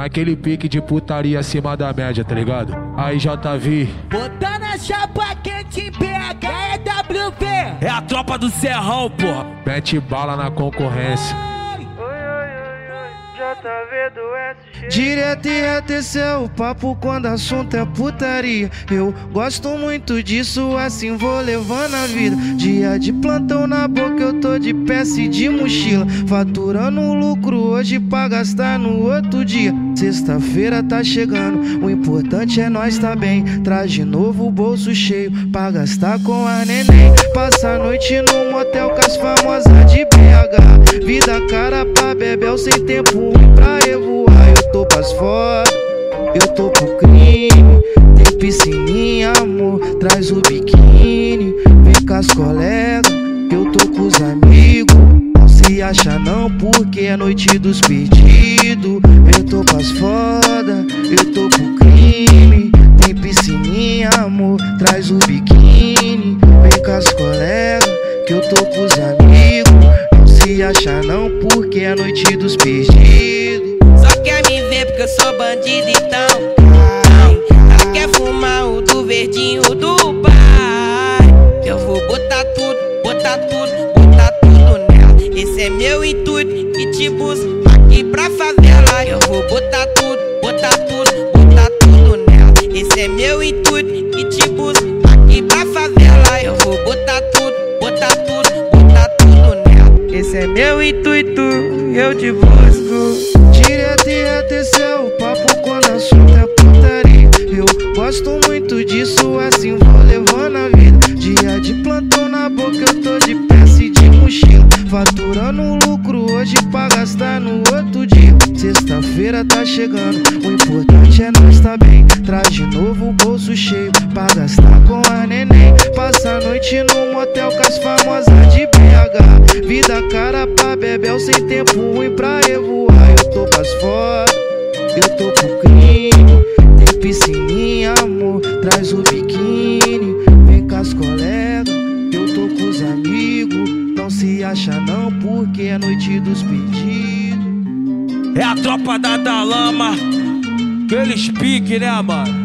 Naquele pique de putaria acima da média, tá ligado? Aí JV. Botar na chapa quente, BH, EWV. É a tropa do Serrão, porra. Mete bala na concorrência. JV do SG. Direto e reto, esse é o papo quando assunto é putaria. Eu gosto muito disso, assim vou levando a vida. Dia de plantão na boca, eu tô de peça e de mochila. Faturando um lucro hoje pra gastar no outro dia. Sexta-feira tá chegando, o importante é nós tá bem. Traz de novo o bolso cheio pra gastar com a neném. Passa a noite no motel com as famosas de BH. Vida cara pra bebel sem tempo pra revoar, eu tô pras fotos, eu tô pro crime. Tem piscininha, amor, traz o biquíni. Vem com as colegas, eu tô com os amigos. Não se acha não, porque é noite dos pedidos. Eu tô pras foda, eu tô pro crime. Tem piscininha, amor, traz o biquíni. Vem com as colegas, que eu tô com os amigos. Se achar não, porque é a noite dos perdidos. Só quer me ver porque eu sou bandido, então. Ela quer fumar o do verdinho do pai. Eu vou botar tudo, botar tudo, botar tudo nela. Esse é meu intuito, pitbulls aqui pra favela. Eu vou botar tudo, botar tudo, botar tudo nela. Esse é meu intuito, pitbulls aqui pra favela. Eu vou botar tudo, botar tudo. Esse é meu intuito, eu te busco. Direto e reto, esse é o papo quando assunto é putaria. Eu gosto muito disso, assim vou levando a vida. Dia de plantão na boca, eu tô de peça e de mochila. Faturando um lucro hoje pra gastar no outro dia. Sexta-feira tá chegando, o importante é nós tá bem. Traz de novo o bolso cheio pra gastar com a neném. Passa a noite no motel com as famosas de BH. Vida cara pra bebel sem tempo ruim pra revoar. Eu tô pras foda, eu tô pro crime. Tem piscininha, amor, traz o biquíni. Vem com as colegas, eu tô com os amigos. Não se acha não, porque é noite dos pedidos. É a tropa da Dalama, aqueles pique, né, mano?